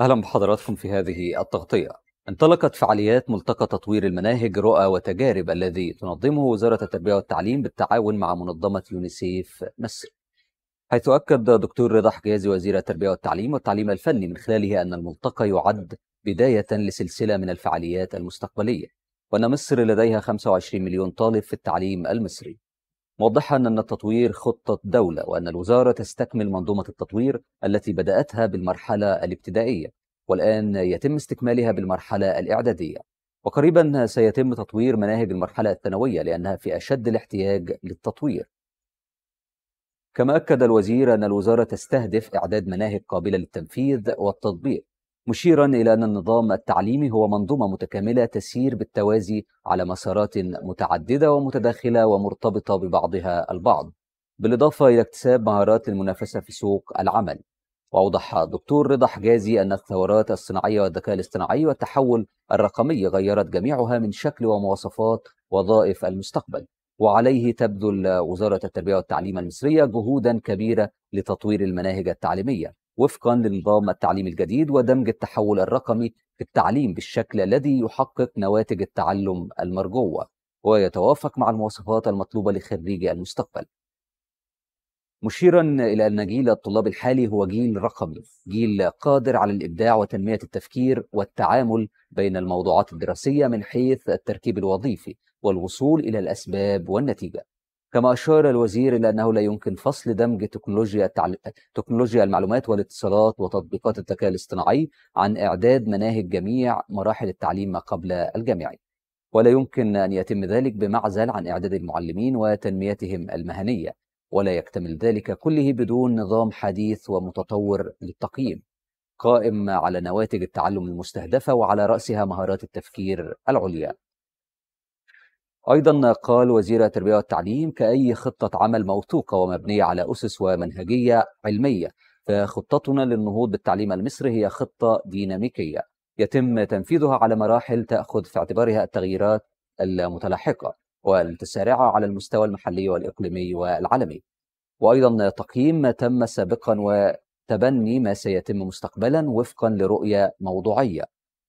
أهلا بحضراتكم في هذه التغطية. انطلقت فعاليات ملتقى تطوير المناهج رؤى وتجارب الذي تنظمه وزارة التربية والتعليم بالتعاون مع منظمة يونيسيف مصر، حيث أكد دكتور رضا حجازي وزير التربية والتعليم الفني من خلاله أن الملتقى يعد بداية لسلسلة من الفعاليات المستقبلية، وأن مصر لديها 25 مليون طالب في التعليم المصري، موضحا أن التطوير خطة دولة وأن الوزارة تستكمل منظومة التطوير التي بدأتها بالمرحلة الابتدائية، والآن يتم استكمالها بالمرحلة الإعدادية، وقريبا سيتم تطوير مناهج المرحلة الثانوية لأنها في أشد الاحتياج للتطوير. كما أكد الوزير أن الوزارة تستهدف إعداد مناهج قابلة للتنفيذ والتطبيق، مشيرا إلى أن النظام التعليمي هو منظومة متكاملة تسير بالتوازي على مسارات متعددة ومتداخلة ومرتبطة ببعضها البعض، بالإضافة إلى اكتساب مهارات للمنافسة في سوق العمل. وأوضح الدكتور رضا حجازي أن الثورات الصناعية والذكاء الاصطناعي والتحول الرقمي غيرت جميعها من شكل ومواصفات وظائف المستقبل، وعليه تبذل وزارة التربية والتعليم المصرية جهودا كبيرة لتطوير المناهج التعليمية وفقا لنظام التعليم الجديد ودمج التحول الرقمي في التعليم بالشكل الذي يحقق نواتج التعلم المرجوة ويتوافق مع المواصفات المطلوبة لخريجي المستقبل، مشيرا إلى أن جيل الطلاب الحالي هو جيل رقمي، جيل قادر على الإبداع وتنمية التفكير والتعامل بين الموضوعات الدراسية من حيث التركيب الوظيفي والوصول إلى الأسباب والنتيجة. كما أشار الوزير إلى أنه لا يمكن فصل دمج تكنولوجيا المعلومات والاتصالات وتطبيقات الذكاء الاصطناعي عن إعداد مناهج جميع مراحل التعليم ما قبل الجامعي، ولا يمكن أن يتم ذلك بمعزل عن إعداد المعلمين وتنميتهم المهنية، ولا يكتمل ذلك كله بدون نظام حديث ومتطور للتقييم قائم على نواتج التعلم المستهدفة وعلى رأسها مهارات التفكير العليا. أيضا قال وزير التربية والتعليم: كأي خطة عمل موثوقة ومبنية على أسس ومنهجية علمية، فخطتنا للنهوض بالتعليم المصري هي خطة ديناميكية يتم تنفيذها على مراحل تأخذ في اعتبارها التغييرات المتلاحقة والمتسارعة على المستوى المحلي والإقليمي والعالمي، وأيضا تقييم ما تم سابقا وتبني ما سيتم مستقبلا وفقا لرؤية موضوعية.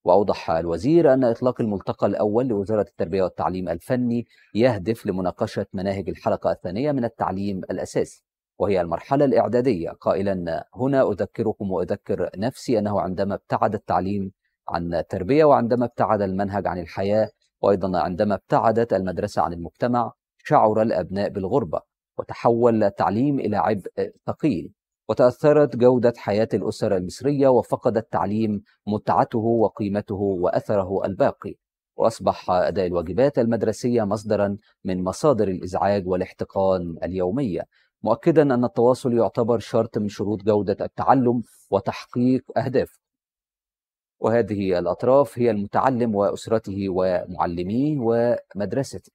وأوضح الوزير أن إطلاق الملتقى الأول لوزارة التربية والتعليم الفني يهدف لمناقشة مناهج الحلقة الثانية من التعليم الأساسي، وهي المرحلة الإعدادية، قائلا: هنا أذكركم وأذكر نفسي أنه عندما ابتعد التعليم عن التربية، وعندما ابتعد المنهج عن الحياة، وأيضا عندما ابتعدت المدرسة عن المجتمع، شعر الأبناء بالغربة، وتحول التعليم إلى عبء ثقيل، وتأثرت جودة حياة الأسر المصرية، وفقد التعليم متعته وقيمته وأثره الباقي، وأصبح أداء الواجبات المدرسية مصدرا من مصادر الإزعاج والاحتقان اليومية، مؤكدا أن التواصل يعتبر شرط من شروط جودة التعلم وتحقيق أهدافه. وهذه الأطراف هي المتعلم وأسرته ومعلميه ومدرسته.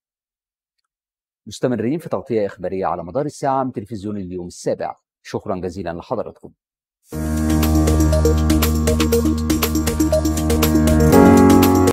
مستمرين في تغطية إخبارية على مدار الساعة من تلفزيون اليوم السابع. شكرا جزيلا لحضراتكم.